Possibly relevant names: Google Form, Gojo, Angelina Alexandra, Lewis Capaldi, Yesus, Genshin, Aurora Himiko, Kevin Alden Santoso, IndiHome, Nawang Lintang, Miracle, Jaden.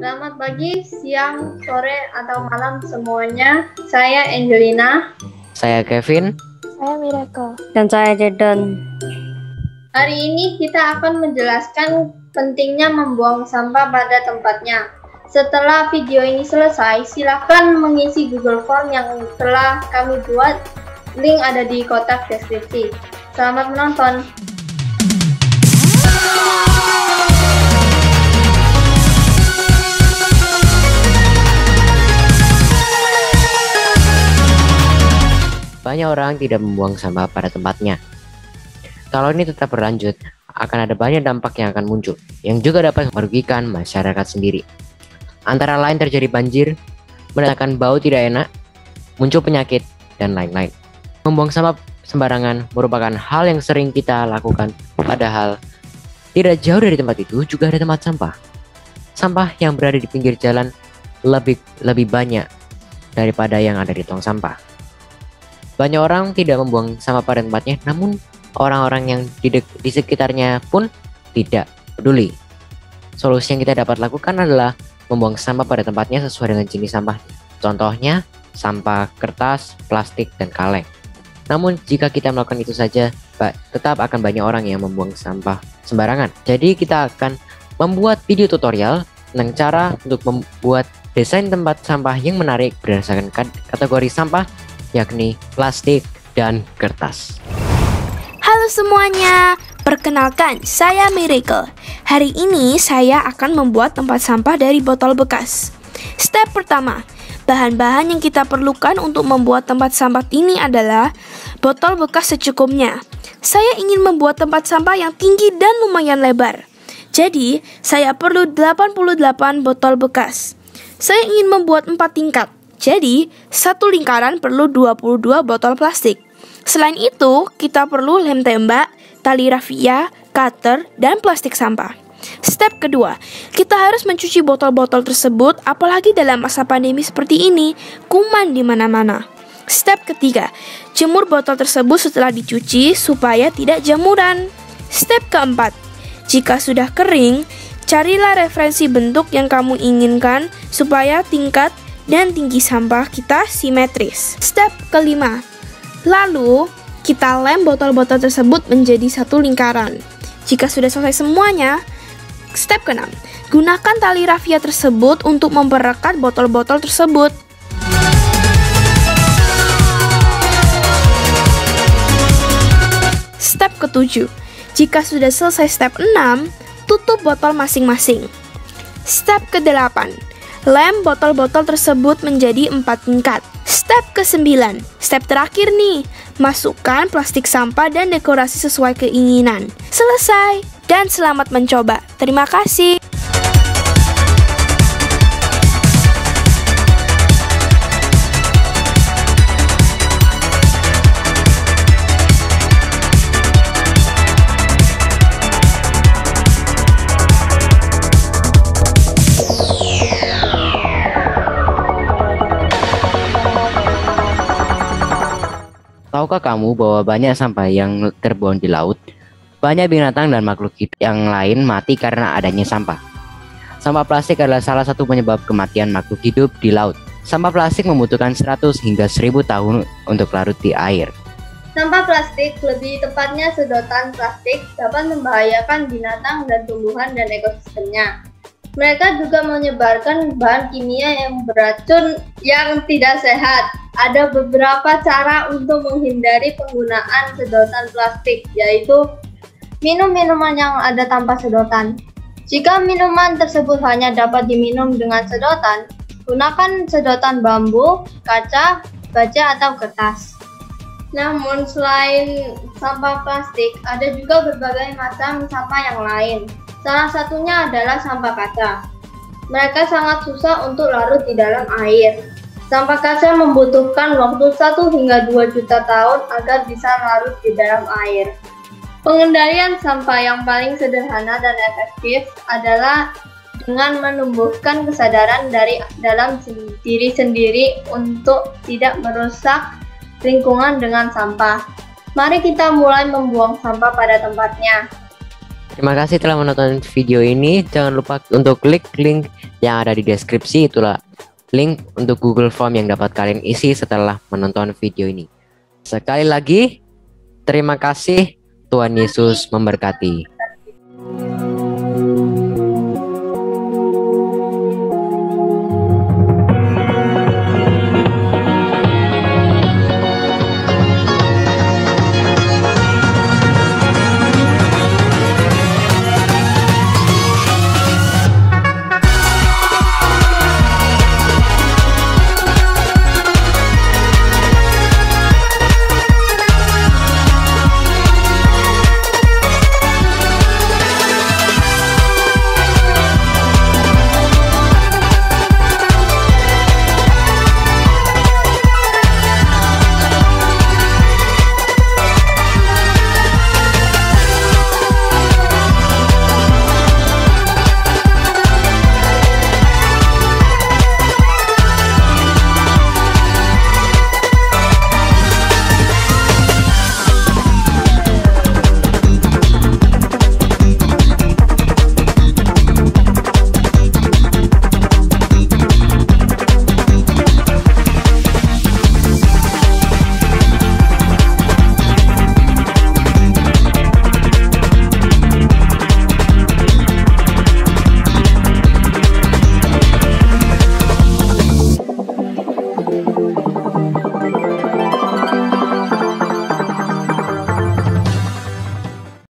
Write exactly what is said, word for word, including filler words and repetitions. Selamat pagi, siang, sore, atau malam semuanya. Saya Angelina. Saya Kevin. Saya Miracle. Dan saya Jaden. Hari ini kita akan menjelaskan pentingnya membuang sampah pada tempatnya. Setelah video ini selesai, silakan mengisi Google Form yang telah kami buat. Link ada di kotak deskripsi. Selamat menonton. Banyak orang tidak membuang sampah pada tempatnya. Kalau ini tetap berlanjut, akan ada banyak dampak yang akan muncul, yang juga dapat merugikan masyarakat sendiri. Antara lain terjadi banjir, mendatangkan bau tidak enak, muncul penyakit, dan lain-lain. Membuang sampah sembarangan merupakan hal yang sering kita lakukan, padahal tidak jauh dari tempat itu juga ada tempat sampah. Sampah yang berada di pinggir jalan lebih, lebih banyak daripada yang ada di tong sampah. Banyak orang tidak membuang sampah pada tempatnya, namun orang-orang yang di, di sekitarnya pun tidak peduli. Solusi yang kita dapat lakukan adalah membuang sampah pada tempatnya sesuai dengan jenis sampah. Contohnya, sampah kertas, plastik, dan kaleng. Namun, jika kita melakukan itu saja, tetap akan banyak orang yang membuang sampah sembarangan. Jadi, kita akan membuat video tutorial tentang cara untuk membuat desain tempat sampah yang menarik berdasarkan kategori sampah, yakni plastik dan kertas. Halo semuanya, perkenalkan saya Miracle. Hari ini saya akan membuat tempat sampah dari botol bekas. Step pertama, bahan-bahan yang kita perlukan untuk membuat tempat sampah ini adalah botol bekas secukupnya. Saya ingin membuat tempat sampah yang tinggi dan lumayan lebar. Jadi, saya perlu delapan puluh delapan botol bekas. Saya ingin membuat empat tingkat. Jadi, satu lingkaran perlu dua puluh dua botol plastik. Selain itu, kita perlu lem tembak, tali rafia, cutter, dan plastik sampah. Step kedua, kita harus mencuci botol-botol tersebut, apalagi dalam masa pandemi seperti ini, kuman di mana-mana. Step ketiga, jemur botol tersebut setelah dicuci supaya tidak jamuran. Step keempat, jika sudah kering, carilah referensi bentuk yang kamu inginkan supaya tingkat dan tinggi sampah kita simetris. Step kelima, lalu, kita lem botol-botol tersebut menjadi satu lingkaran. Jika sudah selesai semuanya, step keenam, gunakan tali rafia tersebut untuk memperekat botol-botol tersebut. Step ketujuh, jika sudah selesai step enam, tutup botol masing-masing. Step kedelapan, lem botol-botol tersebut menjadi empat tingkat. Step kesembilan, step terakhir nih, masukkan plastik sampah dan dekorasi sesuai keinginan. Selesai, dan selamat mencoba. Terima kasih. Tahukah kamu bahwa banyak sampah yang terbuang di laut? Banyak binatang dan makhluk hidup yang lain mati karena adanya sampah. Sampah plastik adalah salah satu penyebab kematian makhluk hidup di laut. Sampah plastik membutuhkan seratus hingga seribu tahun untuk larut di air. Sampah plastik, lebih tepatnya sedotan plastik, dapat membahayakan binatang dan tumbuhan dan ekosistemnya. Mereka juga menyebarkan bahan kimia yang beracun yang tidak sehat. Ada beberapa cara untuk menghindari penggunaan sedotan plastik, yaitu minum minuman yang ada tanpa sedotan. Jika minuman tersebut hanya dapat diminum dengan sedotan, gunakan sedotan bambu, kaca, baja, atau kertas. Namun selain sampah plastik, ada juga berbagai macam sampah yang lain. Salah satunya adalah sampah kaca. Mereka sangat susah untuk larut di dalam air. Sampah kaca membutuhkan waktu satu hingga dua juta tahun agar bisa larut di dalam air. Pengendalian sampah yang paling sederhana dan efektif adalah dengan menumbuhkan kesadaran dari dalam diri sendiri untuk tidak merusak lingkungan dengan sampah. Mari kita mulai membuang sampah pada tempatnya. Terima kasih telah menonton video ini. Jangan lupa untuk klik link yang ada di deskripsi. Itulah link untuk Google Form yang dapat kalian isi setelah menonton video ini. Sekali lagi, terima kasih. Tuhan Yesus memberkati.